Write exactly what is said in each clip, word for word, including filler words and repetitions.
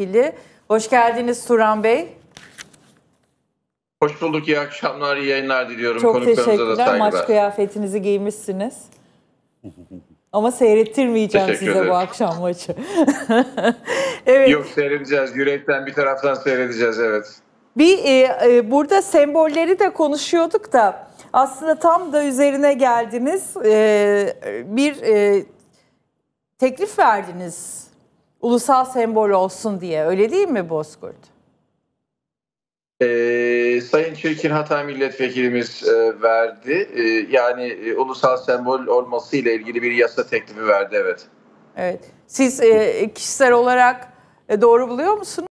milletvekili. Hoş geldiniz Turan Bey. Hoş bulduk, iyi akşamlar, iyi yayınlar diliyorum. Çok teşekkürler, maç kıyafetinizi giymişsiniz. Ama seyrettirmeyeceğim Teşekkür size ederim. bu akşam maçı. Evet. Yok, seyredeceğiz, yürekten bir taraftan seyredeceğiz, evet. Bir e, e, burada sembolleri de konuşuyorduk da aslında tam da üzerine geldiniz. E, bir e, teklif verdiniz ulusal sembol olsun diye, öyle değil mi Bozkurt? Ee, Sayın Çirkin Hatay Milletvekilimiz e, verdi. E, yani e, ulusal sembol olması ile ilgili bir yasa teklifi verdi, evet. Evet. Siz e, kişisel olarak e, doğru buluyor musunuz?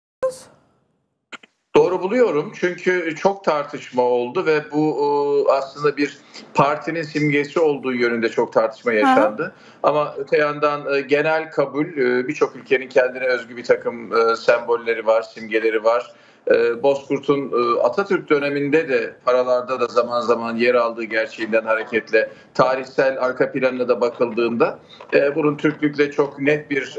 Doğru buluyorum, çünkü çok tartışma oldu ve bu aslında bir partinin simgesi olduğu yönünde çok tartışma yaşandı. Ha. Ama öte yandan genel kabul, birçok ülkenin kendine özgü bir takım sembolleri var, simgeleri var. Bozkurt'un Atatürk döneminde de paralarda da zaman zaman yer aldığı gerçeğinden hareketle tarihsel arka planına da bakıldığında bunun Türklükle çok net bir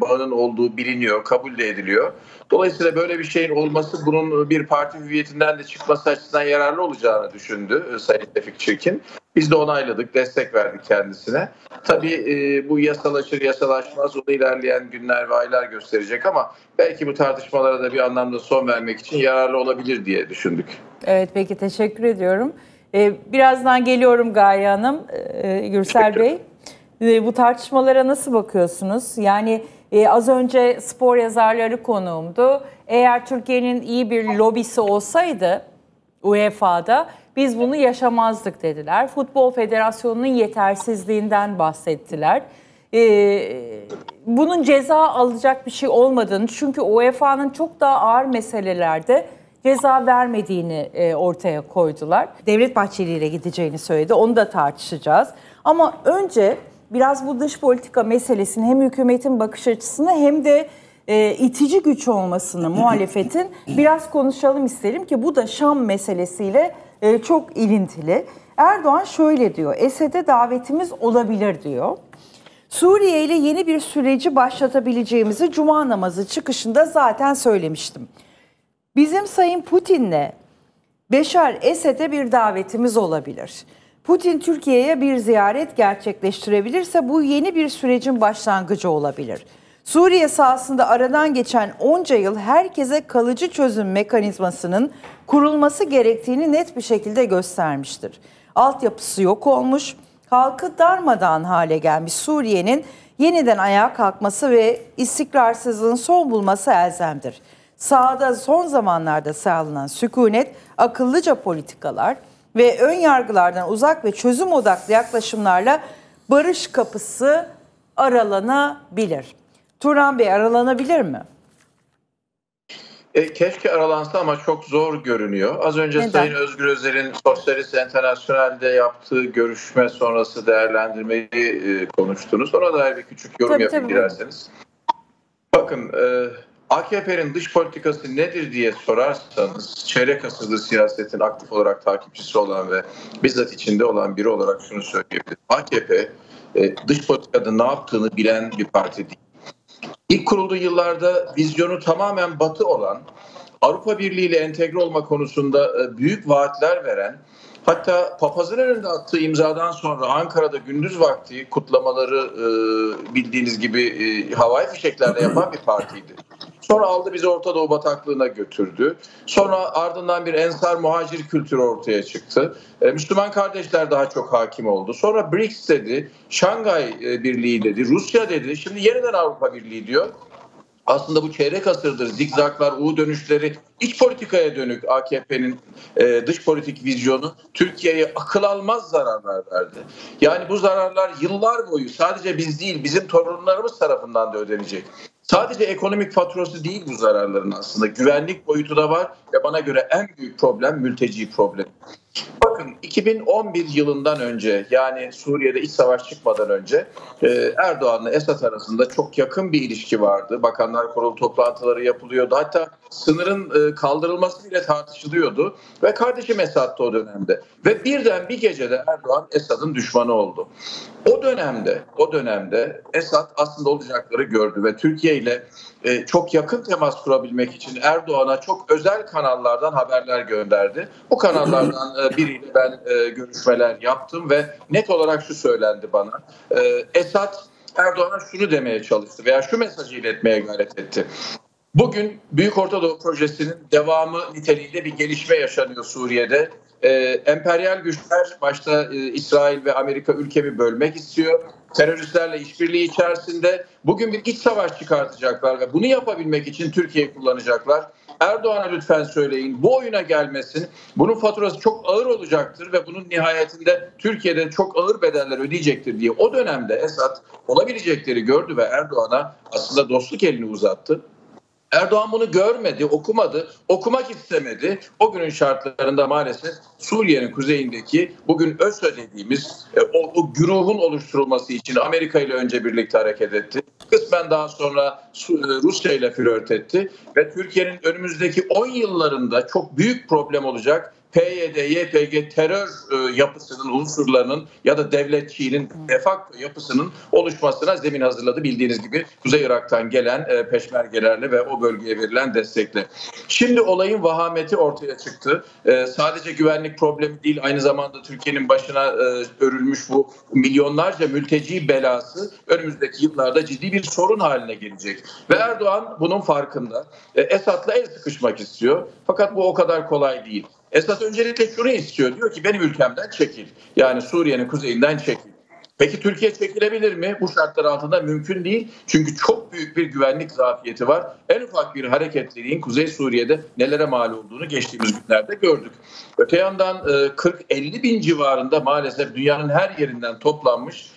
bağının olduğu biliniyor, kabul de ediliyor. Dolayısıyla böyle bir şeyin olması bunun bir parti hüviyetinden de çıkması açısından yararlı olacağını düşündü Sayın Tevfik Çirkin. Biz de onayladık, destek verdik kendisine. Tabii e, bu yasalaşır yasalaşmaz, onu ilerleyen günler ve aylar gösterecek ama belki bu tartışmalara da bir anlamda son vermek için yararlı olabilir diye düşündük. Evet, peki, teşekkür ediyorum. Ee, birazdan geliyorum Gaye Hanım, ee, Gürsel Bey. Ee, bu tartışmalara nasıl bakıyorsunuz? Yani e, az önce spor yazarları konuğumdu. Eğer Türkiye'nin iyi bir lobisi olsaydı U E F A'da biz bunu yaşamazdık dediler. Futbol Federasyonu'nun yetersizliğinden bahsettiler. Ee, bunun ceza alacak bir şey olmadığını, çünkü U E F A'nın çok daha ağır meselelerde ceza vermediğini e, ortaya koydular. Devlet Bahçeli ile gideceğini söyledi, onu da tartışacağız. Ama önce biraz bu dış politika meselesini, hem hükümetin bakış açısını hem de E, itici güç olmasını muhalefetin biraz konuşalım isterim ki bu da Şam meselesiyle e, çok ilintili. Erdoğan şöyle diyor, Esed'e davetimiz olabilir diyor. Suriye ile yeni bir süreci başlatabileceğimizi Cuma namazı çıkışında zaten söylemiştim. Bizim Sayın Putin'le Beşar Esad'a bir davetimiz olabilir. Putin Türkiye'ye bir ziyaret gerçekleştirebilirse bu yeni bir sürecin başlangıcı olabilir. Suriye sahasında aradan geçen onca yıl herkese kalıcı çözüm mekanizmasının kurulması gerektiğini net bir şekilde göstermiştir. Altyapısı yok olmuş, halkı darmadağın hale gelmiş Suriye'nin yeniden ayağa kalkması ve istikrarsızlığın son bulması elzemdir. Sahada son zamanlarda sağlanan sükunet, akıllıca politikalar ve ön yargılardan uzak ve çözüm odaklı yaklaşımlarla barış kapısı aralanabilir. Turan Bey, aralanabilir mi? E, keşke aralansa ama çok zor görünüyor. Az önce Neden? Sayın Özgür Özel'in Sosyalist Enternasyonel'de yaptığı görüşme sonrası değerlendirmeyi e, konuştunuz. Ona dair bir küçük yorum tabii, yapayım tabii. dilerseniz. Bakın, e, A K P'nin dış politikası nedir diye sorarsanız, çeyrek asırlı siyasetin aktif olarak takipçisi olan ve bizzat içinde olan biri olarak şunu söyleyebilirim. A K P e, dış politikada ne yaptığını bilen bir parti değil. İlk kurulduğu yıllarda vizyonu tamamen batı olan, Avrupa Birliği ile entegre olma konusunda büyük vaatler veren, hatta papazın önünde attığı imzadan sonra Ankara'da gündüz vakti kutlamaları bildiğiniz gibi havai fişeklerle yapan bir partiydi. Sonra aldı bizi Ortadoğu bataklığına götürdü. Sonra ardından bir ensar muhacir kültürü ortaya çıktı. Müslüman Kardeşler daha çok hakim oldu. Sonra B R I C S dedi, Şangay Birliği dedi, Rusya dedi. Şimdi yeniden Avrupa Birliği diyor. Aslında bu çeyrek asırdır zigzaklar, U dönüşleri, iç politikaya dönük A K P'nin e, dış politik vizyonu Türkiye'ye akıl almaz zararlar verdi. Yani bu zararlar yıllar boyu sadece biz değil, bizim torunlarımız tarafından da ödenecek. Sadece ekonomik faturası değil bu zararların aslında. Güvenlik boyutu da var ve bana göre en büyük problem mülteci problemi. Bakın, iki bin on bir yılından önce, yani Suriye'de iç savaş çıkmadan önce Erdoğan'la Esad arasında çok yakın bir ilişki vardı. Bakanlar Kurulu toplantıları yapılıyordu. Hatta sınırın kaldırılması bile tartışılıyordu. Ve kardeşim Esad'dı o dönemde. Ve birden bir gecede Erdoğan Esad'ın düşmanı oldu. O dönemde, o dönemde Esad aslında olacakları gördü ve Türkiye ile çok yakın temas kurabilmek için Erdoğan'a çok özel kanallardan haberler gönderdi. O kanallardan biriyle ben görüşmeler yaptım ve net olarak şu söylendi bana. Esad Erdoğan'a şunu demeye çalıştı veya şu mesajı iletmeye gayret etti. Bugün Büyük Ortadoğu Projesi'nin devamı niteliğinde bir gelişme yaşanıyor Suriye'de. Ee, emperyal güçler başta e, İsrail ve Amerika ülkemi bölmek istiyor. Teröristlerle işbirliği içerisinde bugün bir iç savaş çıkartacaklar ve bunu yapabilmek için Türkiye'yi kullanacaklar. Erdoğan'a lütfen söyleyin, bu oyuna gelmesin. Bunun faturası çok ağır olacaktır ve bunun nihayetinde Türkiye'de çok ağır bedeller ödeyecektir diye o dönemde Esad olabilecekleri gördü ve Erdoğan'a aslında dostluk elini uzattı. Erdoğan bunu görmedi, okumadı, okumak istemedi. O günün şartlarında maalesef Suriye'nin kuzeyindeki bugün ÖSO dediğimiz o, o güruhun oluşturulması için Amerika ile önce birlikte hareket etti. Kısmen daha sonra Rusya ile flört etti ve Türkiye'nin önümüzdeki on yıllarında çok büyük problem olacak P Y D, Y P G terör yapısının, unsurlarının ya da devletçiliğin de facto yapısının oluşmasına zemin hazırladı. Bildiğiniz gibi Kuzey Irak'tan gelen peşmergelerle ve o bölgeye verilen destekle. Şimdi olayın vahameti ortaya çıktı. Sadece güvenlik problemi değil, aynı zamanda Türkiye'nin başına örülmüş bu milyonlarca mülteci belası önümüzdeki yıllarda ciddi bir sorun haline gelecek. Ve Erdoğan bunun farkında. Esad'la el sıkışmak istiyor. Fakat bu o kadar kolay değil. Esad öncelikle şunu istiyor. Diyor ki benim ülkemden çekil. Yani Suriye'nin kuzeyinden çekil. Peki Türkiye çekilebilir mi? Bu şartlar altında mümkün değil. Çünkü çok büyük bir güvenlik zafiyeti var. En ufak bir hareketliliğin Kuzey Suriye'de nelere mal olduğunu geçtiğimiz günlerde gördük. Öte yandan kırk elli bin civarında maalesef dünyanın her yerinden toplanmış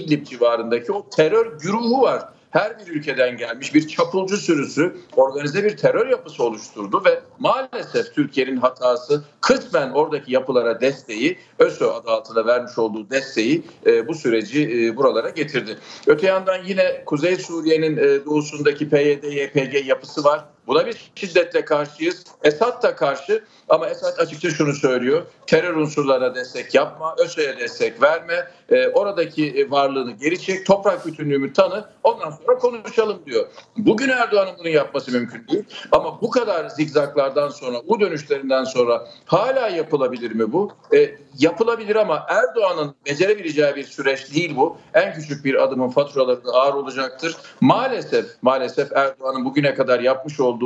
İdlib civarındaki o terör güruhu var. Her bir ülkeden gelmiş bir çapulcu sürüsü organize bir terör yapısı oluşturdu ve maalesef Türkiye'nin hatası kısmen oradaki yapılara desteği, ÖSO adı altında vermiş olduğu desteği e, bu süreci e, buralara getirdi. Öte yandan yine Kuzey Suriye'nin e, doğusundaki P Y D, Y P G yapısı var. Buna bir şiddetle karşıyız. Esad da karşı ama Esad açıkça şunu söylüyor. Terör unsurlarına destek yapma, ÖSO'ya destek verme, e, oradaki varlığını geri çek, toprak bütünlüğümü tanı, ondan sonra konuşalım diyor. Bugün Erdoğan'ın bunu yapması mümkün değil ama bu kadar zigzaklardan sonra, bu dönüşlerinden sonra hala yapılabilir mi bu? E, yapılabilir ama Erdoğan'ın becerebileceği bir süreç değil bu. En küçük bir adımın faturaları da ağır olacaktır. Maalesef, maalesef Erdoğan'ın bugüne kadar yapmış olduğu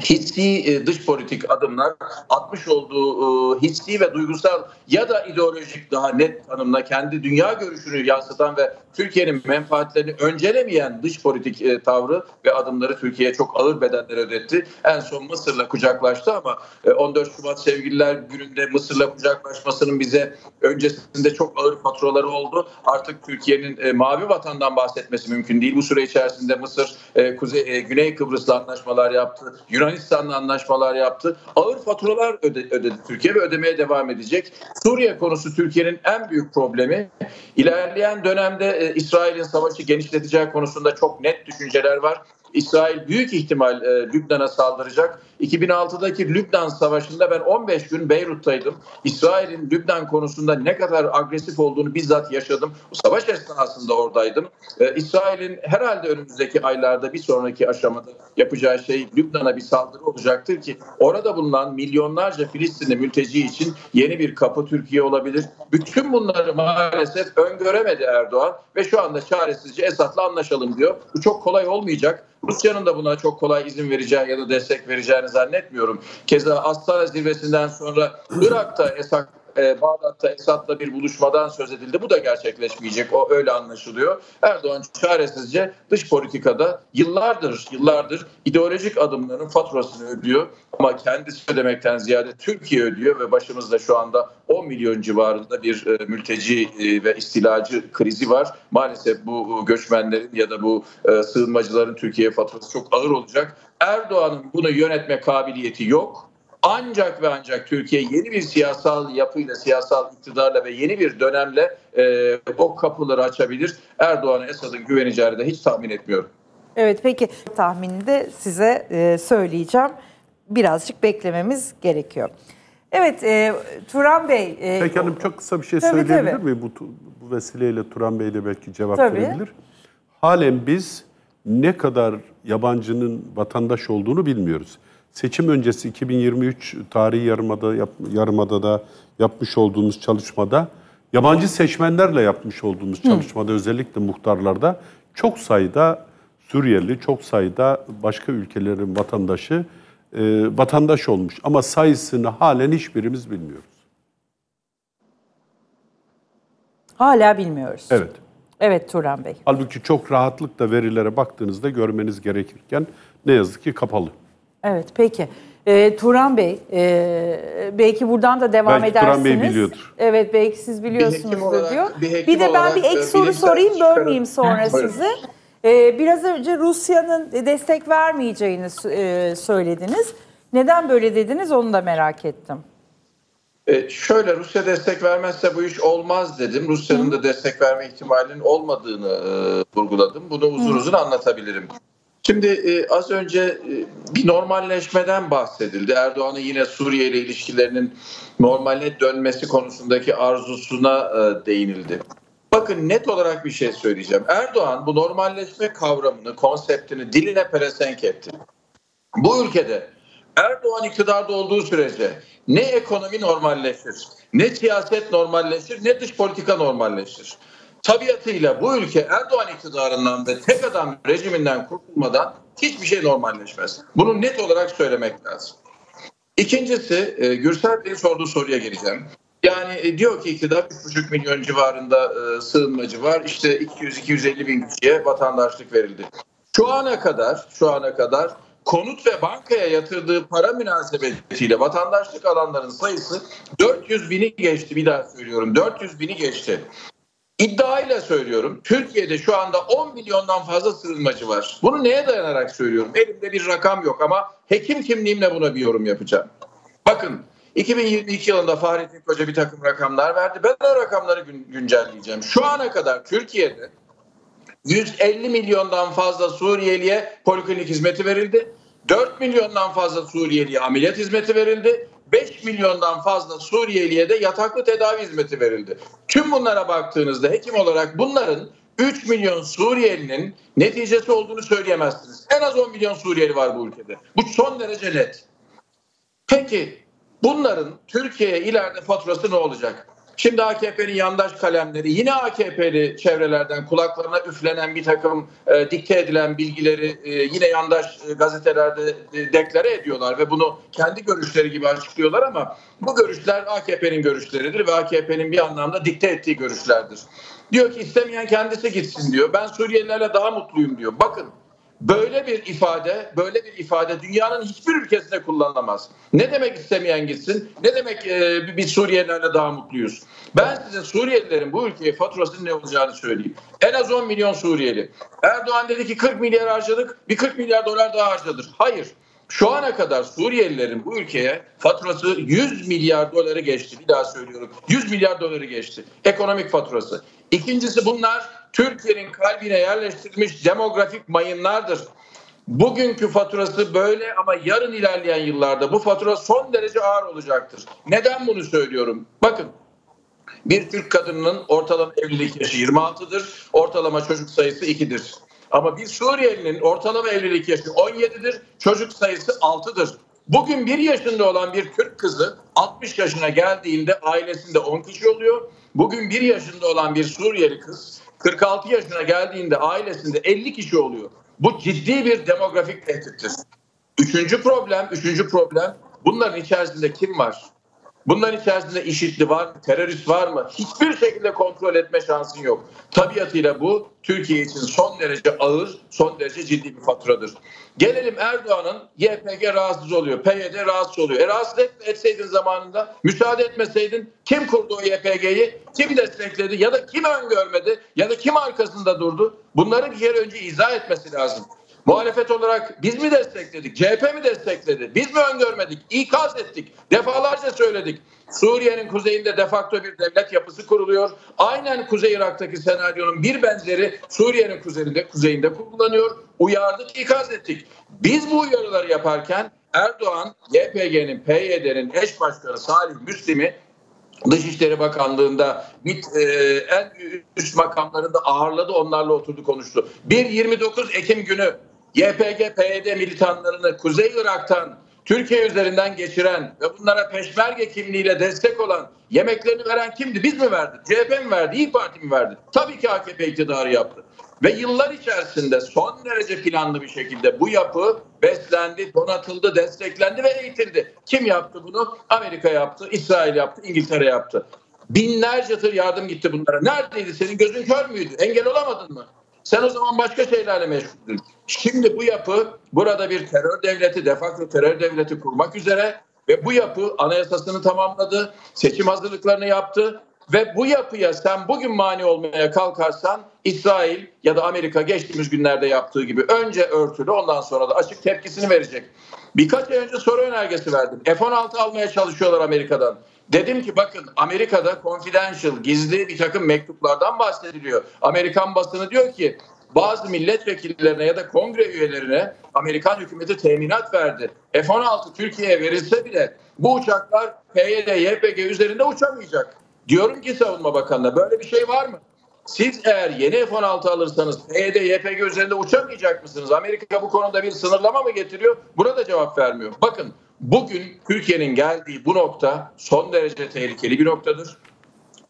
hissi dış politik adımlar, atmış olduğu hissi ve duygusal ya da ideolojik daha net tanımla kendi dünya görüşünü yansıtan ve Türkiye'nin menfaatlerini öncelemeyen dış politik tavrı ve adımları Türkiye'ye çok ağır bedeller ödetti. En son Mısır'la kucaklaştı ama on dört Şubat Sevgililer Günü'nde Mısır'la kucaklaşmasının bize öncesinde çok ağır faturaları oldu. Artık Türkiye'nin mavi vatandan bahsetmesi mümkün değil. Bu süre içerisinde Mısır, Kuzey, Güney Kıbrıs'la anlaşmalar yaptı. Yunanistan'la anlaşmalar yaptı. Ağır faturalar ödedi Türkiye ve ödemeye devam edecek. Suriye konusu Türkiye'nin en büyük problemi. İlerleyen dönemde İsrail'in savaşı genişleteceği konusunda çok net düşünceler var. İsrail büyük ihtimal e, Lübnan'a saldıracak. iki bin altıdaki Lübnan Savaşı'nda ben on beş gün Beyrut'taydım. İsrail'in Lübnan konusunda ne kadar agresif olduğunu bizzat yaşadım. O savaş esnasında oradaydım. E, İsrail'in herhalde önümüzdeki aylarda bir sonraki aşamada yapacağı şey Lübnan'a bir saldırı olacaktır ki orada bulunan milyonlarca Filistinli mülteci için yeni bir kapı Türkiye olabilir. Bütün bunları maalesef öngöremedi Erdoğan ve şu anda çaresizce Esad'la anlaşalım diyor. Bu çok kolay olmayacak. Rusya'nın da buna çok kolay izin vereceği ya da destek vereceğini zannetmiyorum. Keza Astara zirvesinden sonra Irak'ta Esad, e, Bağdat'ta Esad'la bir buluşmadan söz edildi. Bu da gerçekleşmeyecek. O öyle anlaşılıyor. Erdoğan çaresizce dış politikada yıllardır, yıllardır ideolojik adımların faturasını ödüyor. Ama kendisi ödemekten ziyade Türkiye ödüyor ve başımızda şu anda on milyon civarında bir mülteci ve istilacı krizi var. Maalesef bu göçmenlerin ya da bu sığınmacıların Türkiye'ye faturası çok ağır olacak. Erdoğan'ın bunu yönetme kabiliyeti yok. Ancak ve ancak Türkiye yeni bir siyasal yapıyla, siyasal iktidarla ve yeni bir dönemle e, o kapıları açabilir. Erdoğan'a Esad'ın güveneceğini de hiç tahmin etmiyorum. Evet, peki tahminini de size e, söyleyeceğim. Birazcık beklememiz gerekiyor. Evet, e, Turan Bey... E, peki hanım, çok kısa bir şey tabii, söyleyebilir miyim? Bu, bu vesileyle Turan Bey de belki cevap tabii verebilir. Halen biz ne kadar yabancının vatandaş olduğunu bilmiyoruz. Seçim öncesi iki bin yirmi üç tarihi yarımada, yap, yarımada da yapmış olduğumuz çalışmada, yabancı seçmenlerle yapmış olduğumuz çalışmada, Hı. özellikle muhtarlarda çok sayıda Suriyeli, çok sayıda başka ülkelerin vatandaşı e, vatandaş olmuş. Ama sayısını halen hiçbirimiz bilmiyoruz. Hala bilmiyoruz. Evet. Evet Turan Bey. Halbuki çok rahatlıkla verilere baktığınızda görmeniz gerekirken ne yazık ki kapalı. Evet peki. E, Turan Bey, e, belki buradan da devam belki edersiniz. Turan Bey biliyordur. Evet belki siz biliyorsunuz olarak, diyor. Bir, bir de ben bir ek soru sorayım, bölmeyeyim sonra sizi. E, biraz önce Rusya'nın destek vermeyeceğini e, söylediniz. Neden böyle dediniz onu da merak ettim. E, şöyle, Rusya destek vermezse bu iş olmaz dedim. Rusya'nın Hı. da destek verme ihtimalinin olmadığını e, vurguladım. Bunu uzun Hı. uzun anlatabilirim. Şimdi e, az önce e, bir normalleşmeden bahsedildi. Erdoğan'ın yine Suriye ile ilişkilerinin normale dönmesi konusundaki arzusuna e, değinildi. Bakın net olarak bir şey söyleyeceğim. Erdoğan bu normalleşme kavramını, konseptini diline pelesenk etti. Bu ülkede Erdoğan iktidarda olduğu sürece ne ekonomi normalleşir, ne siyaset normalleşir, ne dış politika normalleşir. Tabiatıyla bu ülke Erdoğan iktidarından ve tek adam rejiminden kurtulmadan hiçbir şey normalleşmez. Bunu net olarak söylemek lazım. İkincisi, Gürsel Bey'in sorduğu soruya geleceğim. Yani diyor ki iktidar üç buçuk milyon civarında sığınmacı var. İşte iki yüz iki yüz elli bin kişiye vatandaşlık verildi. Şu ana kadar, şu ana kadar konut ve bankaya yatırdığı para münasebetiyle vatandaşlık alanların sayısı dört yüz bini geçti. Bir daha söylüyorum, dört yüz bini geçti. İddiayla söylüyorum, Türkiye'de şu anda on milyondan fazla sığınmacı var. Bunu neye dayanarak söylüyorum? Elimde bir rakam yok ama hekim kimliğimle buna bir yorum yapacağım. Bakın, iki bin yirmi iki yılında Fahrettin Koca bir takım rakamlar verdi. Ben de rakamları gün, güncelleyeceğim. Şu ana kadar Türkiye'de yüz elli milyondan fazla Suriyeli'ye poliklinik hizmeti verildi. dört milyondan fazla Suriyeli'ye ameliyat hizmeti verildi. beş milyondan fazla Suriyeli'ye de yataklı tedavi hizmeti verildi. Tüm bunlara baktığınızda hekim olarak bunların üç milyon Suriyeli'nin neticesi olduğunu söyleyemezsiniz. En az on milyon Suriyeli var bu ülkede. Bu son derece net. Peki bunların Türkiye'ye ileride faturası ne olacak? Şimdi A K P'nin yandaş kalemleri, yine A K P'li çevrelerden kulaklarına üflenen bir takım e, dikte edilen bilgileri e, yine yandaş e, gazetelerde e, deklare ediyorlar ve bunu kendi görüşleri gibi açıklıyorlar ama bu görüşler A K P'nin görüşleridir ve A K P'nin bir anlamda dikte ettiği görüşlerdir. Diyor ki istemeyen kendisi gitsin diyor. Ben Suriyelilerle daha mutluyum diyor. Bakın böyle bir ifade, böyle bir ifade dünyanın hiçbir ülkesinde kullanılamaz. Ne demek istemeyen gitsin? Ne demek e, biz Suriyelilerle daha mutluyuz? Ben size Suriyelilerin bu ülkeye faturasının ne olacağını söyleyeyim. En az on milyon Suriyeli. Erdoğan dedi ki kırk milyar harcadık, bir kırk milyar dolar daha harcadır. Hayır. Şu ana kadar Suriyelilerin bu ülkeye faturası yüz milyar doları geçti. Bir daha söylüyorum. yüz milyar doları geçti. Ekonomik faturası. İkincisi bunlar Türkiye'nin kalbine yerleştirilmiş demografik mayınlardır. Bugünkü faturası böyle ama yarın ilerleyen yıllarda bu fatura son derece ağır olacaktır. Neden bunu söylüyorum? Bakın. Bir Türk kadınının ortalama evlilik yaşı yirmi altıdır. Ortalama çocuk sayısı ikidir. Ama bir Suriyelinin ortalama evlilik yaşı on yedidir, çocuk sayısı altıdır. Bugün bir yaşında olan bir Türk kızı altmış yaşına geldiğinde ailesinde on kişi oluyor. Bugün bir yaşında olan bir Suriyeli kız kırk altı yaşına geldiğinde ailesinde elli kişi oluyor. Bu ciddi bir demografik tehdittir. Üçüncü problem, üçüncü problem bunların içerisinde kim var? Bunların içerisinde IŞİD'li var mı, terörist var mı? Hiçbir şekilde kontrol etme şansın yok. Tabiatıyla bu Türkiye için son derece ağır, son derece ciddi bir faturadır. Gelelim Erdoğan'ın Y P G rahatsız oluyor, P Y D rahatsız oluyor. E rahatsız etseydin zamanında, müsaade etmeseydin kim kurdu o Y P G'yi, kim destekledi ya da kim öngörmedi ya da kim arkasında durdu? Bunları bir yere önce izah etmesi lazım. Muhalefet olarak biz mi destekledik, C H P mi destekledi, biz mi öngörmedik, ikaz ettik, defalarca söyledik. Suriye'nin kuzeyinde de facto bir devlet yapısı kuruluyor. Aynen Kuzey Irak'taki senaryonun bir benzeri Suriye'nin kuzeyinde, kuzeyinde kullanılıyor. Uyardık, ikaz ettik. Biz bu uyarıları yaparken Erdoğan, Y P G'nin, P Y D'nin eş başkanı Salih Müslim'i Dışişleri Bakanlığı'nda bir, e, en üst makamlarında ağırladı, onlarla oturdu, konuştu. bir yirmi dokuz Ekim günü Y P G, P Y D militanlarını Kuzey Irak'tan Türkiye üzerinden geçiren ve bunlara peşmerge kimliğiyle destek olan, yemeklerini veren kimdi? Biz mi verdik? C H P mi verdi? İYİ Parti mi verdi? Tabii ki A K P iktidarı yaptı. Ve yıllar içerisinde son derece planlı bir şekilde bu yapı beslendi, donatıldı, desteklendi ve eğitildi. Kim yaptı bunu? Amerika yaptı, İsrail yaptı, İngiltere yaptı. Binlerce tır yardım gitti bunlara. Neredeydi? Senin gözün kör müydü? Engel olamadın mı? Sen o zaman başka şeylerle meşguldün. Şimdi bu yapı burada bir terör devleti, de facto terör devleti kurmak üzere ve bu yapı anayasasını tamamladı, seçim hazırlıklarını yaptı ve bu yapıya sen bugün mani olmaya kalkarsan İsrail ya da Amerika geçtiğimiz günlerde yaptığı gibi önce örtülü, ondan sonra da açık tepkisini verecek. Birkaç ay önce soru önergesi verdim. F on altı almaya çalışıyorlar Amerika'dan. Dedim ki bakın, Amerika'da confidential, gizli bir takım mektuplardan bahsediliyor. Amerikan basını diyor ki bazı milletvekillerine ya da kongre üyelerine Amerikan hükümeti teminat verdi. F on altı Türkiye'ye verilse bile bu uçaklar P Y D, Y P G üzerinde uçamayacak. Diyorum ki Savunma Bakanı'na, böyle bir şey var mı? Siz eğer yeni F on altı alırsanız P Y D, Y P G üzerinde uçamayacak mısınız? Amerika bu konuda bir sınırlama mı getiriyor? Buna da cevap vermiyor. Bakın, bugün Türkiye'nin geldiği bu nokta son derece tehlikeli bir noktadır.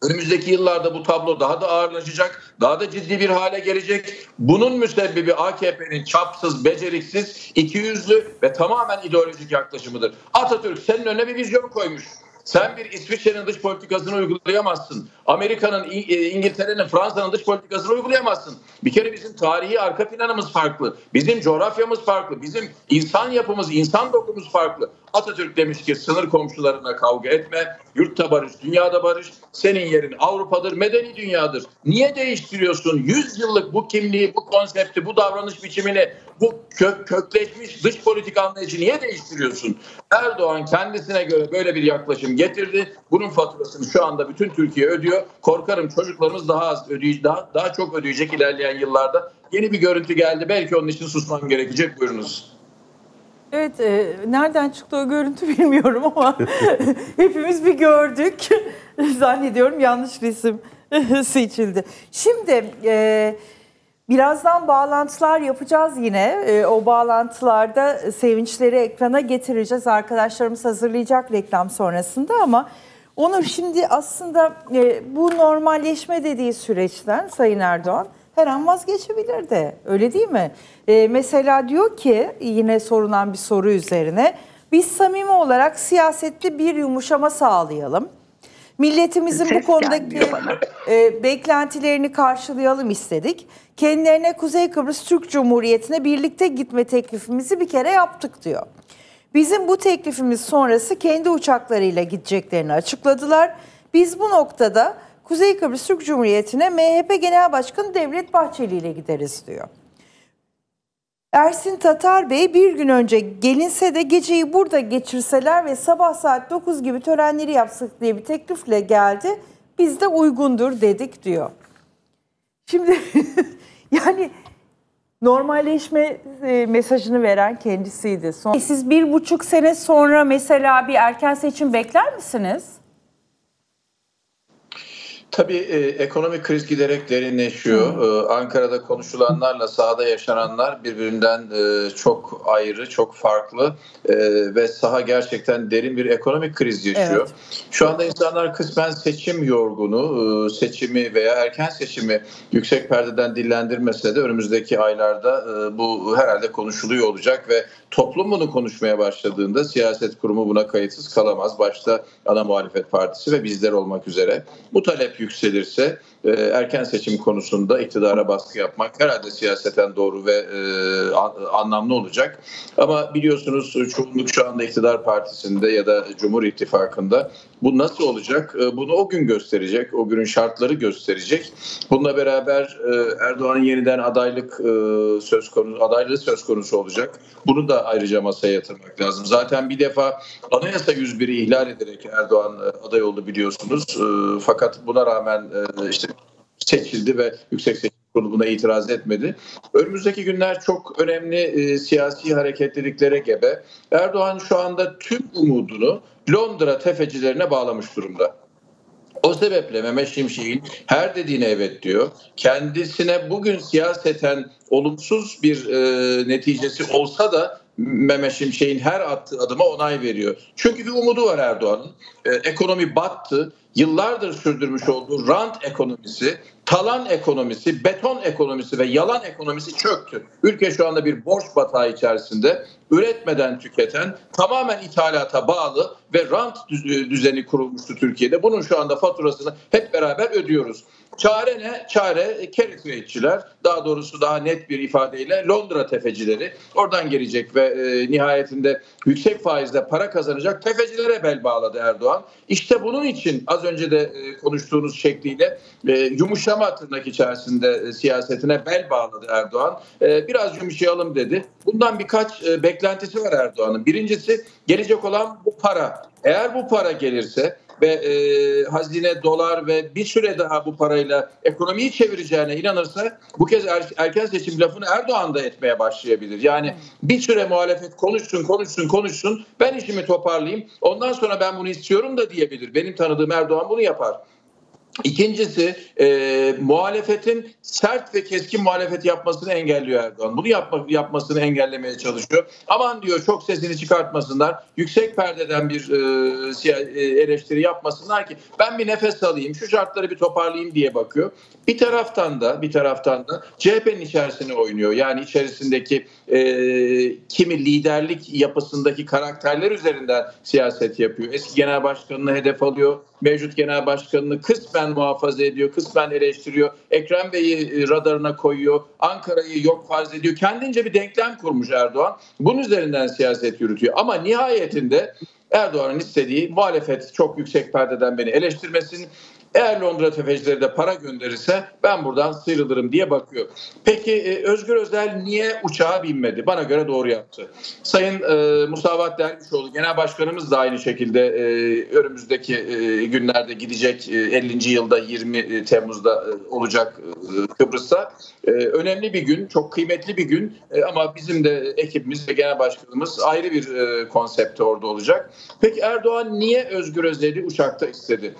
Önümüzdeki yıllarda bu tablo daha da ağırlaşacak, daha da ciddi bir hale gelecek. Bunun müsebbibi A K P'nin çapsız, beceriksiz, ikiyüzlü ve tamamen ideolojik yaklaşımıdır. Atatürk senin önüne bir vizyon koymuş. Sen bir İsviçre'nin dış politikasını uygulayamazsın. Amerika'nın, İngiltere'nin, Fransa'nın dış politikasını uygulayamazsın. Bir kere bizim tarihi arka planımız farklı. Bizim coğrafyamız farklı. Bizim insan yapımız, insan dokumuz farklı. Atatürk demiş ki sınır komşularına kavga etme. Yurtta barış, dünyada barış. Senin yerin Avrupa'dır, medeni dünyadır. Niye değiştiriyorsun? yüz yıllık bu kimliği, bu konsepti, bu davranış biçimini, bu kök, kökleşmiş dış politik anlayışı niye değiştiriyorsun? Erdoğan kendisine göre böyle bir yaklaşım getirdi. Bunun faturasını şu anda bütün Türkiye ödüyor. Korkarım çocuklarımız daha az ödeyecek, daha, daha çok ödeyecek ilerleyen yıllarda. Yeni bir görüntü geldi. Belki onun için susmam gerekecek. Buyurunuz. Evet, e, nereden çıktı o görüntü bilmiyorum ama hepimiz bir gördük. Zannediyorum yanlış resim seçildi. Şimdi e, birazdan bağlantılar yapacağız yine. E, o bağlantılarda sevinçleri ekrana getireceğiz. Arkadaşlarımız hazırlayacak reklam sonrasında ama Onur, şimdi aslında e, bu normalleşme dediği süreçten Sayın Erdoğan her an vazgeçebilir de, öyle değil mi? Ee, mesela diyor ki, yine sorulan bir soru üzerine, biz samimi olarak siyasette bir yumuşama sağlayalım. Milletimizin Ses bu konudaki e, beklentilerini karşılayalım istedik. Kendilerine Kuzey Kıbrıs Türk Cumhuriyeti'ne birlikte gitme teklifimizi bir kere yaptık diyor. Bizim bu teklifimiz sonrası kendi uçaklarıyla gideceklerini açıkladılar. Biz bu noktada Kuzey Kıbrıs Türk Cumhuriyeti'ne M H P Genel Başkanı Devlet Bahçeli ile gideriz diyor. Ersin Tatar Bey bir gün önce gelinse de geceyi burada geçirseler ve sabah saat dokuz gibi törenleri yapsak diye bir teklifle geldi. Biz de uygundur dedik diyor. Şimdi yani normalleşme mesajını veren kendisiydi. Son... Siz bir buçuk sene sonra mesela bir erken seçim bekler misiniz? Tabii e, ekonomik kriz giderek derinleşiyor. Ee, Ankara'da konuşulanlarla sahada yaşananlar birbirinden e, çok ayrı, çok farklı e, ve saha gerçekten derin bir ekonomik kriz yaşıyor. Evet. Şu anda insanlar kısmen seçim yorgunu, e, seçimi veya erken seçimi yüksek perdeden dillendirmese de önümüzdeki aylarda e, bu herhalde konuşuluyor olacak ve toplum bunu konuşmaya başladığında siyaset kurumu buna kayıtsız kalamaz. Başta ana muhalefet partisi ve bizler olmak üzere. Bu talep yükselirse erken seçim konusunda iktidara baskı yapmak herhalde siyaseten doğru ve anlamlı olacak. Ama biliyorsunuz çoğunluk şu anda iktidar partisinde ya da Cumhur İttifakı'nda. Bu nasıl olacak? Bunu o gün gösterecek. O günün şartları gösterecek. Bununla beraber Erdoğan'ın yeniden adaylık söz konusu, adaylığı söz konusu olacak. Bunu da ayrıca masaya yatırmak lazım. Zaten bir defa Anayasa yüz biri ihlal ederek Erdoğan aday oldu biliyorsunuz. Fakat buna rağmen işte seçildi ve Yüksek Seçim Kurulu buna itiraz etmedi. Önümüzdeki günler çok önemli e, siyasi hareketliliklere gebe. Erdoğan şu anda tüm umudunu Londra tefecilerine bağlamış durumda. O sebeple Mehmet Şimşek'in her dediğine evet diyor. Kendisine bugün siyaseten olumsuz bir e, neticesi olsa da Mehmet Şimşek'in her attığı adıma onay veriyor. Çünkü bir umudu var Erdoğan'ın. E, ekonomi battı. Yıllardır sürdürmüş olduğu rant ekonomisi, talan ekonomisi, beton ekonomisi ve yalan ekonomisi çöktü. Ülke şu anda bir borç batağı içerisinde, üretmeden tüketen, tamamen ithalata bağlı ve rant düzeni kurulmuştu Türkiye'de. Bunun şu anda faturasını hep beraber ödüyoruz. Çare ne? Çare kerit üreticiler, daha doğrusu daha net bir ifadeyle Londra tefecileri, oradan gelecek ve e, nihayetinde yüksek faizle para kazanacak tefecilere bel bağladı Erdoğan. İşte bunun için az önce de e, konuştuğunuz şekliyle e, yumuşama tırnak içerisinde e, siyasetine bel bağladı Erdoğan. E, biraz yumuşayalım dedi. Bundan birkaç e, beklentisi var Erdoğan'ın. Birincisi gelecek olan bu para. Eğer bu para gelirse ve e, hazine dolar ve bir süre daha bu parayla ekonomiyi çevireceğine inanırsa bu kez er, erken seçim lafını Erdoğan da etmeye başlayabilir. Yani bir süre muhalefet konuşsun konuşsun konuşsun, ben işimi toparlayayım, ondan sonra ben bunu istiyorum da diyebilir. Benim tanıdığım Erdoğan bunu yapar. İkincisi e, muhalefetin sert ve keskin muhalefet yapmasını engelliyor Erdoğan. Bunu yapma, yapmasını engellemeye çalışıyor. Aman diyor, çok sesini çıkartmasınlar. Yüksek perdeden bir e, eleştiri yapmasınlar ki ben bir nefes alayım, şu şartları bir toparlayayım diye bakıyor. Bir taraftan da bir taraftan da C H P'nin içerisine oynuyor. Yani içerisindeki e, kimi liderlik yapısındaki karakterler üzerinden siyaset yapıyor. Eski genel başkanını hedef alıyor. Mevcut genel başkanını kısmen muhafaza ediyor, kısmen eleştiriyor. Ekrem Bey'i radarına koyuyor, Ankara'yı yok farz ediyor. Kendince bir denklem kurmuş Erdoğan. Bunun üzerinden siyaset yürütüyor. Ama nihayetinde Erdoğan'ın istediği muhalefet çok yüksek perdeden beni eleştirmesin. Eğer Londra tefecileri de para gönderirse ben buradan sıyrılırım diye bakıyor. Peki Özgür Özel niye uçağa binmedi? Bana göre doğru yaptı. Sayın e, Musavat Dervişoğlu Genel Başkanımız da aynı şekilde e, önümüzdeki e, günlerde gidecek, e, ellinci yılda yirmi Temmuz'da e, olacak e, Kıbrıs'a. E, önemli bir gün, çok kıymetli bir gün e, ama bizim de ekibimiz ve Genel Başkanımız ayrı bir e, konsepte orada olacak. Peki Erdoğan niye Özgür Özel'i uçakta istedi?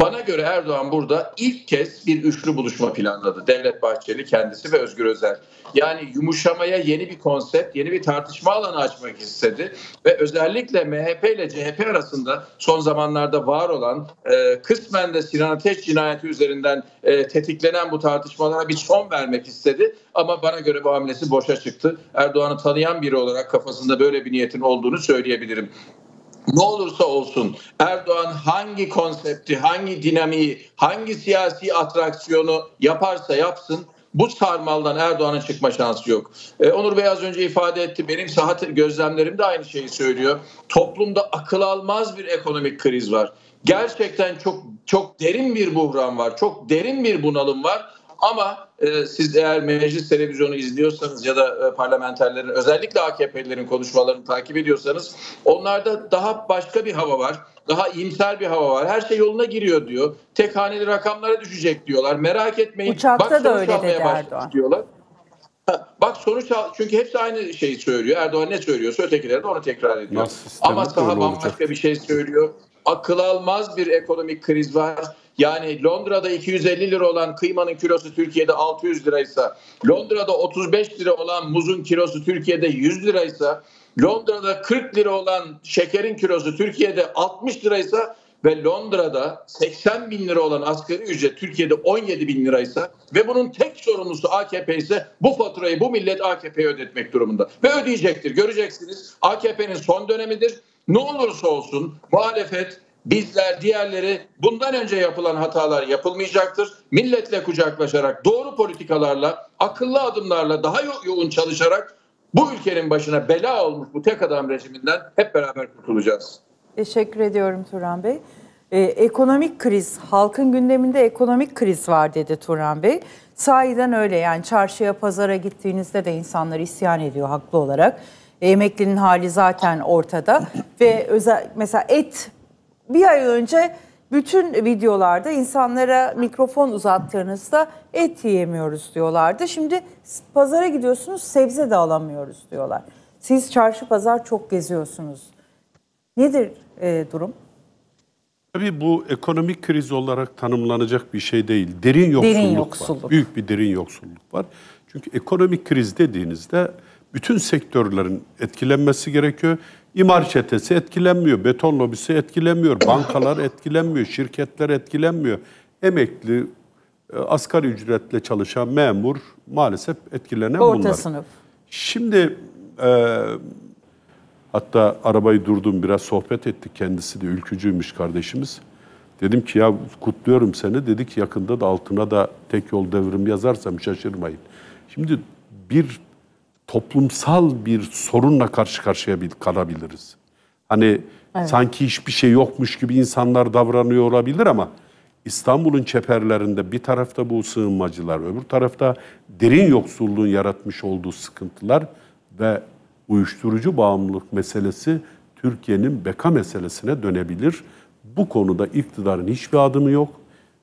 Bana göre Erdoğan burada ilk kez bir üçlü buluşma planladı. Devlet Bahçeli, kendisi ve Özgür Özel. Yani yumuşamaya yeni bir konsept, yeni bir tartışma alanı açmak istedi. Ve özellikle M H P ile C H P arasında son zamanlarda var olan e, kısmen de Sinan Ateş cinayeti üzerinden e, tetiklenen bu tartışmalara bir son vermek istedi. Ama bana göre bu hamlesi boşa çıktı. Erdoğan'ı tanıyan biri olarak kafasında böyle bir niyetin olduğunu söyleyebilirim. Ne olursa olsun Erdoğan hangi konsepti, hangi dinamiği, hangi siyasi atraksiyonu yaparsa yapsın bu sarmaldan Erdoğan'ın çıkma şansı yok. Ee, Onur Bey az önce ifade etti. Benim saha gözlemlerim de aynı şeyi söylüyor. Toplumda akıl almaz bir ekonomik kriz var. Gerçekten çok çok derin bir buhran var. Çok derin bir bunalım var. Ama e, siz eğer meclis televizyonu izliyorsanız ya da e, parlamenterlerin, özellikle A K P'lilerin konuşmalarını takip ediyorsanız onlarda daha başka bir hava var. Daha iyimser bir hava var. Her şey yoluna giriyor diyor. Tek haneli rakamlara düşecek diyorlar. Merak etmeyin. Uçakta bak, da öyle dedi Erdoğan. Diyorlar. Bak sonuç, çünkü hepsi aynı şeyi söylüyor. Erdoğan ne söylüyorsa ötekiler de onu tekrar ediyor. Ama daha bambaşka bir şey söylüyor. Akıl almaz bir ekonomik kriz var. Yani Londra'da iki yüz elli lira olan kıymanın kilosu Türkiye'de altı yüz liraysa, Londra'da otuz beş lira olan muzun kilosu Türkiye'de yüz liraysa, Londra'da kırk lira olan şekerin kilosu Türkiye'de altmış liraysa ve Londra'da seksen bin lira olan asgari ücret Türkiye'de on yedi bin liraysa ve bunun tek sorumlusu A K P ise bu faturayı bu millet A K P'ye ödetmek durumunda. Ve ödeyecektir. Göreceksiniz, A K P'nin son dönemidir. Ne olursa olsun muhalefet, bizler, diğerleri bundan önce yapılan hatalar yapılmayacaktır. Milletle kucaklaşarak, doğru politikalarla, akıllı adımlarla, daha yo- yoğun çalışarak bu ülkenin başına bela olmuş bu tek adam rejiminden hep beraber kurtulacağız. Teşekkür ediyorum Turan Bey. Ee, ekonomik kriz, halkın gündeminde ekonomik kriz var dedi Turan Bey. Sahiden öyle, yani çarşıya, pazara gittiğinizde de insanlar isyan ediyor haklı olarak. Emeklinin hali zaten ortada ve özel, mesela et, bir ay önce bütün videolarda insanlara mikrofon uzattığınızda et yiyemiyoruz diyorlardı. Şimdi pazara gidiyorsunuz, sebze de alamıyoruz diyorlar. Siz çarşı pazar çok geziyorsunuz. Nedir e, durum? Tabii bu ekonomik kriz olarak tanımlanacak bir şey değil. Derin yoksulluk, derin yoksulluk var. Büyük bir derin yoksulluk var. Çünkü ekonomik kriz dediğinizde bütün sektörlerin etkilenmesi gerekiyor. İmar çetesi etkilenmiyor, beton lobisi etkilenmiyor, bankalar etkilenmiyor, şirketler etkilenmiyor. Emekli, asgari ücretle çalışan memur maalesef etkilenen bunlar. Orta sınıf. Şimdi e, hatta arabayı durdum, biraz sohbet ettik, kendisi de ülkücüymüş kardeşimiz. Dedim ki ya kutluyorum seni, dedi ki yakında da altına da tek yol devrim yazarsam şaşırmayın. Şimdi bir toplumsal bir sorunla karşı karşıya kalabiliriz. Hani evet, sanki hiçbir şey yokmuş gibi insanlar davranıyor olabilir ama İstanbul'un çeperlerinde bir tarafta bu sığınmacılar, öbür tarafta derin yoksulluğun yaratmış olduğu sıkıntılar ve uyuşturucu bağımlılık meselesi Türkiye'nin beka meselesine dönebilir. Bu konuda iktidarın hiçbir adımı yok.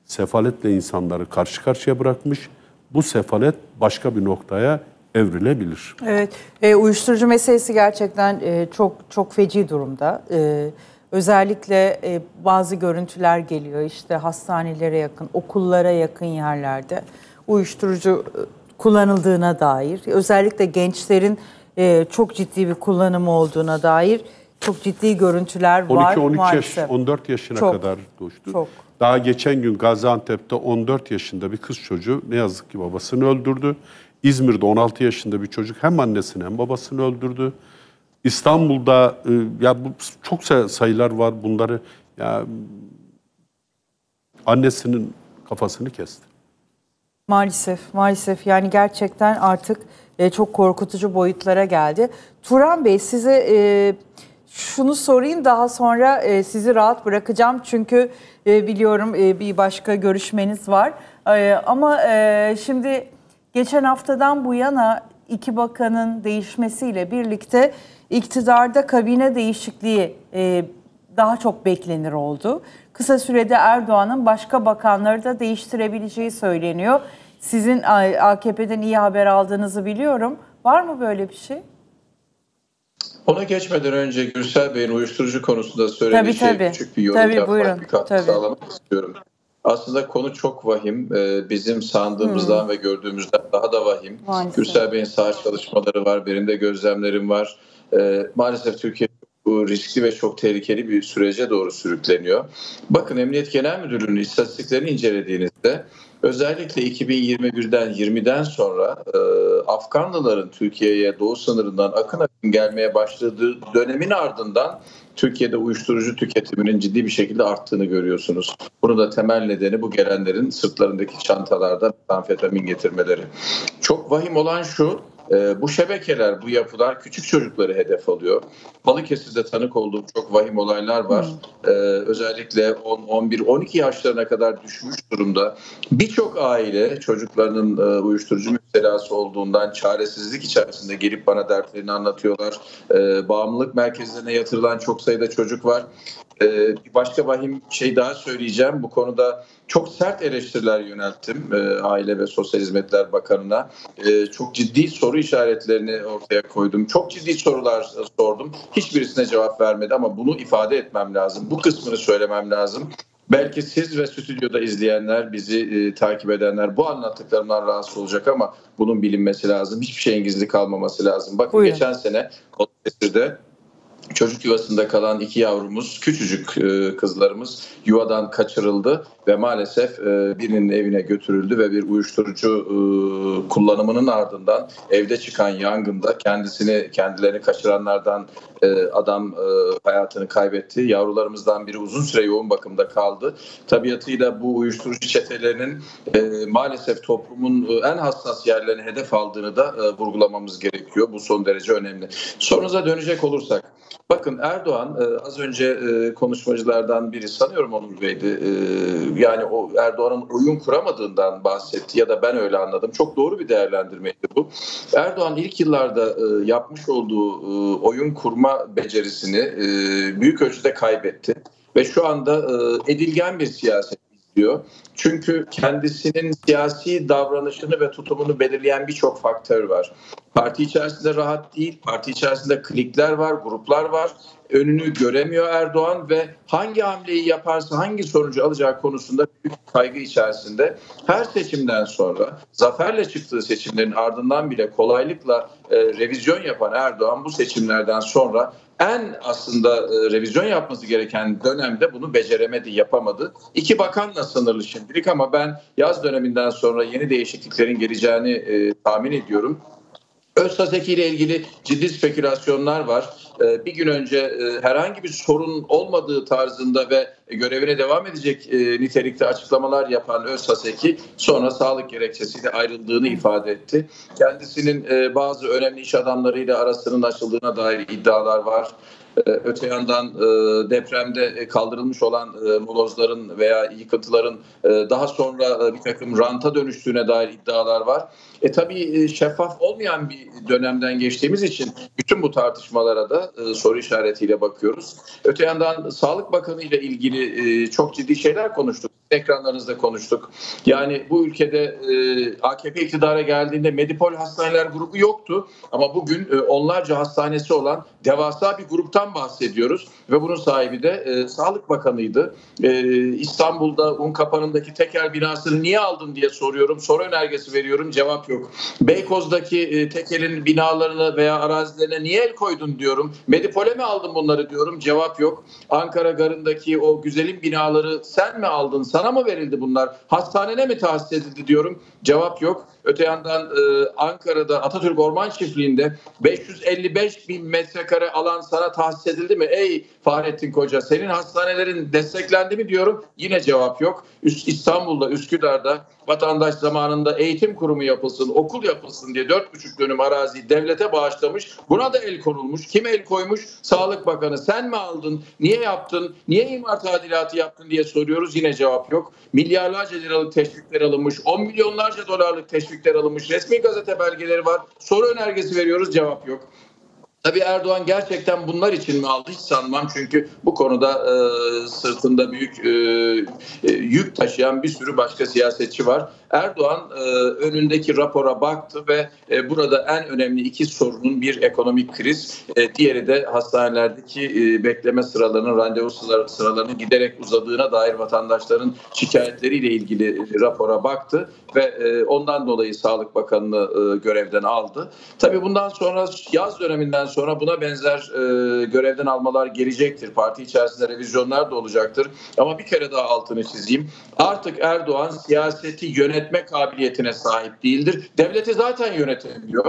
Sefaletle insanları karşı karşıya bırakmış. Bu sefalet başka bir noktaya evrilebilir. Evet, e, uyuşturucu meselesi gerçekten e, çok çok feci durumda. E, özellikle e, bazı görüntüler geliyor, işte hastanelere yakın, okullara yakın yerlerde uyuşturucu e, kullanıldığına dair, özellikle gençlerin e, çok ciddi bir kullanımı olduğuna dair çok ciddi görüntüler var. on iki on üç yaş, on dört yaşına çok, kadar düştü. Çok. Daha geçen gün Gaziantep'te on dört yaşında bir kız çocuğu ne yazık ki babasını öldürdü. İzmir'de on altı yaşında bir çocuk hem annesini hem babasını öldürdü. İstanbul'da ya bu çok sayılar var, bunları ya annesinin kafasını kesti. Maalesef, maalesef yani gerçekten artık çok korkutucu boyutlara geldi. Turan Bey, size şunu sorayım, daha sonra sizi rahat bırakacağım çünkü biliyorum bir başka görüşmeniz var. Ama şimdi geçen haftadan bu yana iki bakanın değişmesiyle birlikte iktidarda kabine değişikliği e, daha çok beklenir oldu. Kısa sürede Erdoğan'ın başka bakanları da değiştirebileceği söyleniyor. Sizin A K P'den iyi haber aldığınızı biliyorum. Var mı böyle bir şey? Ona geçmeden önce Gürsel Bey'in uyuşturucu konusunda söylediği tabii, şey tabii. küçük bir yorum tabii, yapmak, buyurun. bir katkı tabii. sağlamak istiyorum. Aslında konu çok vahim. Bizim sandığımızdan hmm. ve gördüğümüzden daha da vahim. Maalesef. Gürsel Bey'in saha çalışmaları var, benim de gözlemlerim var. Maalesef Türkiye bu riskli ve çok tehlikeli bir sürece doğru sürükleniyor. Bakın, Emniyet Genel Müdürlüğü'nün istatistiklerini incelediğinizde özellikle iki bin yirmi birden yirmiden sonra Afganlıların Türkiye'ye doğu sınırından akın akın gelmeye başladığı dönemin ardından Türkiye'de uyuşturucu tüketiminin ciddi bir şekilde arttığını görüyorsunuz. Bunun da temel nedeni bu gelenlerin sırtlarındaki çantalardan amfetamin getirmeleri. Çok vahim olan şu, bu şebekeler, bu yapılar küçük çocukları hedef alıyor. Balıkesir'de tanık olduğum çok vahim olaylar var. Hmm. Özellikle on, on bir, on iki yaşlarına kadar düşmüş durumda. Birçok aile çocuklarının uyuşturucu müptelası olduğundan çaresizlik içerisinde gelip bana dertlerini anlatıyorlar. Bağımlılık merkezlerine yatırılan çok sayıda çocuk var. Bir başka vahim şey daha söyleyeceğim. Bu konuda çok sert eleştiriler yönelttim Aile ve Sosyal Hizmetler Bakanı'na. Çok ciddi soru işaretlerini ortaya koydum. Çok ciddi sorular sordum. Hiçbirisine cevap vermedi ama bunu ifade etmem lazım. Bu kısmını söylemem lazım. Belki siz ve stüdyoda izleyenler, bizi e, takip edenler bu anlattıklarımdan rahatsız olacak ama bunun bilinmesi lazım. Hiçbir şeyin gizli kalmaması lazım. Bakın, buyurun. Geçen sene Balıkesir'de çocuk yuvasında kalan iki yavrumuz, küçücük kızlarımız yuvadan kaçırıldı ve maalesef birinin evine götürüldü ve bir uyuşturucu kullanımının ardından evde çıkan yangında kendisini, kendilerini kaçıranlardan adam hayatını kaybetti. Yavrularımızdan biri uzun süre yoğun bakımda kaldı. Tabiatıyla bu uyuşturucu çetelerinin maalesef toplumun en hassas yerlerini hedef aldığını da vurgulamamız gerekiyor. Bu son derece önemli. Sorunuza dönecek olursak, bakın Erdoğan, az önce konuşmacılardan biri sanıyorum Onur Bey'di, yani o Erdoğan'ın oyun kuramadığından bahsetti ya da ben öyle anladım. Çok doğru bir değerlendirmeydi bu. Erdoğan ilk yıllarda yapmış olduğu oyun kurma becerisini büyük ölçüde kaybetti ve şu anda edilgen bir siyaset diyor. Çünkü kendisinin siyasi davranışını ve tutumunu belirleyen birçok faktör var. Parti içerisinde rahat değil, parti içerisinde klikler var, gruplar var. Önünü göremiyor Erdoğan ve hangi hamleyi yaparsa hangi sonucu alacağı konusunda büyük kaygı içerisinde. Her seçimden sonra, zaferle çıktığı seçimlerin ardından bile kolaylıkla e, revizyon yapan Erdoğan bu seçimlerden sonra en aslında e, revizyon yapması gereken dönemde bunu beceremedi, yapamadı. İki bakanla sınırlı şimdilik ama ben yaz döneminden sonra yeni değişikliklerin geleceğini e, tahmin ediyorum. Özhaseki ile ilgili ciddi spekülasyonlar var. Bir gün önce herhangi bir sorun olmadığı tarzında ve görevine devam edecek nitelikte açıklamalar yapan Özhaseki sonra sağlık gerekçesiyle ayrıldığını ifade etti. Kendisinin bazı önemli iş adamlarıyla arasının açıldığına dair iddialar var. Öte yandan depremde kaldırılmış olan molozların veya yıkıntıların daha sonra bir takım ranta dönüştüğüne dair iddialar var. E tabii şeffaf olmayan bir dönemden geçtiğimiz için bütün bu tartışmalara da soru işaretiyle bakıyoruz. Öte yandan Sağlık Bakanı ile ilgili çok ciddi şeyler konuştuk. Ekranlarınızda konuştuk. Yani bu ülkede A K P iktidara geldiğinde Medipol Hastaneler grubu yoktu. Ama bugün onlarca hastanesi olan devasa bir gruptan bahsediyoruz ve bunun sahibi de e, Sağlık Bakanı'ydı. E, İstanbul'da Unkapanı'ndaki tekel binasını niye aldın diye soruyorum. Soru önergesi veriyorum, cevap yok. Beykoz'daki e, tekelin binalarına veya arazilerine niye el koydun diyorum. Medipol'e mi aldın bunları diyorum, cevap yok. Ankara Garı'ndaki o güzelim binaları sen mi aldın, sana mı verildi bunlar? Hastanene mi tahsis edildi diyorum, cevap yok. Öte yandan e, Ankara'da Atatürk Orman Çiftliği'nde beş yüz elli beş bin metrekare alan sana tahsis edildi mi? Ey Fahrettin Koca, senin hastanelerin desteklendi mi diyorum. Yine cevap yok. İstanbul'da, Üsküdar'da vatandaş zamanında eğitim kurumu yapılsın, okul yapılsın diye dört buçuk dönüm araziyi devlete bağışlamış. Buna da el konulmuş. Kim el koymuş? Sağlık Bakanı. Sen mi aldın? Niye yaptın? Niye imar tadilatı yaptın diye soruyoruz. Yine cevap yok. Milyarlarca liralık teşvikler alınmış. on milyonlarca dolarlık teşvikler alınmış. Resmi gazete belgeleri var. Soru önergesi veriyoruz. Cevap yok. Tabii Erdoğan gerçekten bunlar için mi aldı hiç sanmam. Çünkü bu konuda e, sırtında büyük e, e, yük taşıyan bir sürü başka siyasetçi var. Erdoğan e, önündeki rapora baktı ve e, burada en önemli iki sorunun bir ekonomik kriz, e, diğeri de hastanelerdeki e, bekleme sıralarının, randevu sıralarının giderek uzadığına dair vatandaşların şikayetleriyle ilgili e, rapora baktı ve e, ondan dolayı Sağlık Bakanı'nı e, görevden aldı. Tabii bundan sonra yaz döneminden sonra buna benzer e, görevden almalar gelecektir. Parti içerisinde revizyonlar da olacaktır. Ama bir kere daha altını çizeyim. Artık Erdoğan siyaseti yönetme kabiliyetine sahip değildir. Devleti zaten yönetemiyor.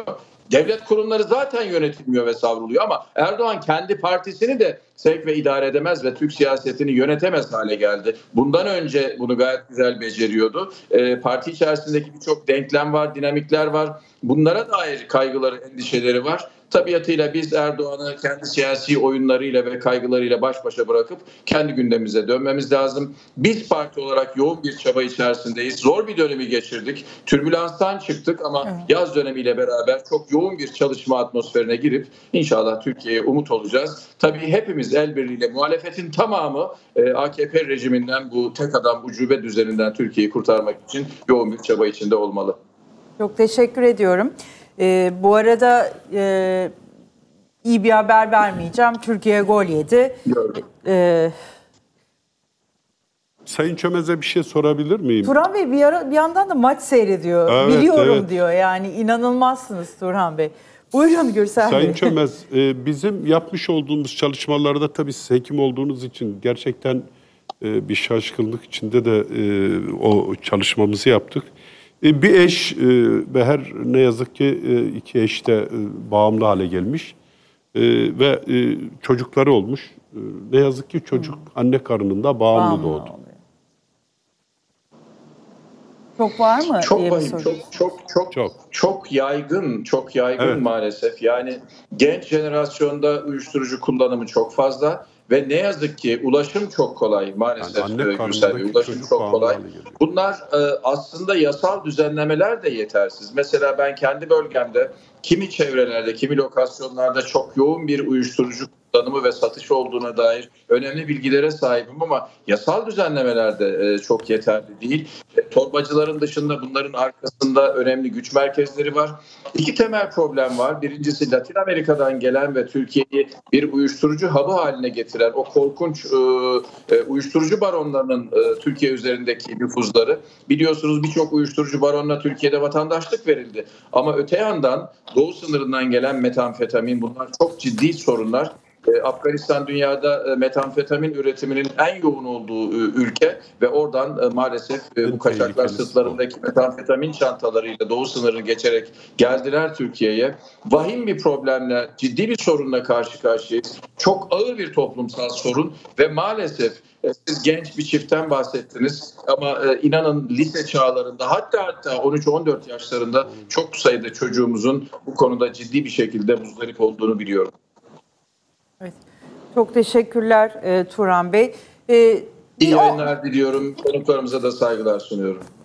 Devlet kurumları zaten yönetilmiyor ve savruluyor ama Erdoğan kendi partisini de sevk ve idare edemez ve Türk siyasetini yönetemez hale geldi. Bundan önce bunu gayet güzel beceriyordu. E, parti içerisindeki birçok denklem var, dinamikler var. Bunlara dair kaygıları, endişeleri var. Tabiatıyla biz Erdoğan'ı kendi siyasi oyunlarıyla ve kaygılarıyla baş başa bırakıp kendi gündemimize dönmemiz lazım. Biz parti olarak yoğun bir çaba içerisindeyiz. Zor bir dönemi geçirdik. Türbülanstan çıktık ama evet, yaz dönemiyle beraber çok yoğun bir çalışma atmosferine girip inşallah Türkiye'ye umut olacağız. Tabii hepimiz el birliğiyle muhalefetin tamamı A K P rejiminden, bu tek adam ucube düzeninden Türkiye'yi kurtarmak için yoğun bir çaba içinde olmalı. Çok teşekkür ediyorum. Ee, bu arada e, iyi bir haber vermeyeceğim. Türkiye gol yedi. Ee, Sayın Çömez'e bir şey sorabilir miyim? Turan Bey bir, ara, bir yandan da maç seyrediyor. Evet, biliyorum evet, diyor yani. İnanılmazsınız Turan Bey. Buyurun Gürsel Sayın Bey. Sayın Çömez, e, bizim yapmış olduğumuz çalışmalarda tabii siz hekim olduğunuz için gerçekten e, bir şaşkınlık içinde de e, o çalışmamızı yaptık. Bir eş ve her ne yazık ki iki eş de bağımlı hale gelmiş ve çocukları olmuş. Ne yazık ki çocuk anne karnında bağımlı, bağımlı doğdu. Oluyor. Çok var mı? Çok vahim, çok, çok çok çok çok yaygın, çok yaygın evet, maalesef. Yani genç jenerasyonda uyuşturucu kullanımı çok fazla. Ve ne yazık ki ulaşım çok kolay maalesef, yani Gürsel Bey, ulaşım çok kolay. Bunlar aslında yasal düzenlemeler de yetersiz. Mesela ben kendi bölgemde kimi çevrelerde, kimi lokasyonlarda çok yoğun bir uyuşturucu kullanımı ve satışı olduğuna dair önemli bilgilere sahibim ama yasal düzenlemeler de çok yeterli değil. Torbacıların dışında bunların arkasında önemli güç merkezleri var. İki temel problem var. Birincisi Latin Amerika'dan gelen ve Türkiye'yi bir uyuşturucu hub'ı haline getiren o korkunç uyuşturucu baronlarının Türkiye üzerindeki nüfuzları. Biliyorsunuz birçok uyuşturucu baronuna Türkiye'de vatandaşlık verildi. Ama öte yandan Doğu sınırından gelen metamfetamin, bunlar çok ciddi sorunlar. Afganistan dünyada metamfetamin üretiminin en yoğun olduğu ülke ve oradan maalesef bu kaçaklar sırtlarındaki metamfetamin çantalarıyla Doğu sınırını geçerek geldiler Türkiye'ye. Vahim bir problemle, ciddi bir sorunla karşı karşıyayız. Çok ağır bir toplumsal sorun ve maalesef siz genç bir çiftten bahsettiniz ama inanın lise çağlarında hatta hatta on üç on dört yaşlarında çok sayıda çocuğumuzun bu konuda ciddi bir şekilde muzdarip olduğunu biliyorum. Evet. Çok teşekkürler e, Turan Bey. E, İyi yayınlar o... diliyorum. Konuklarımıza da saygılar sunuyorum.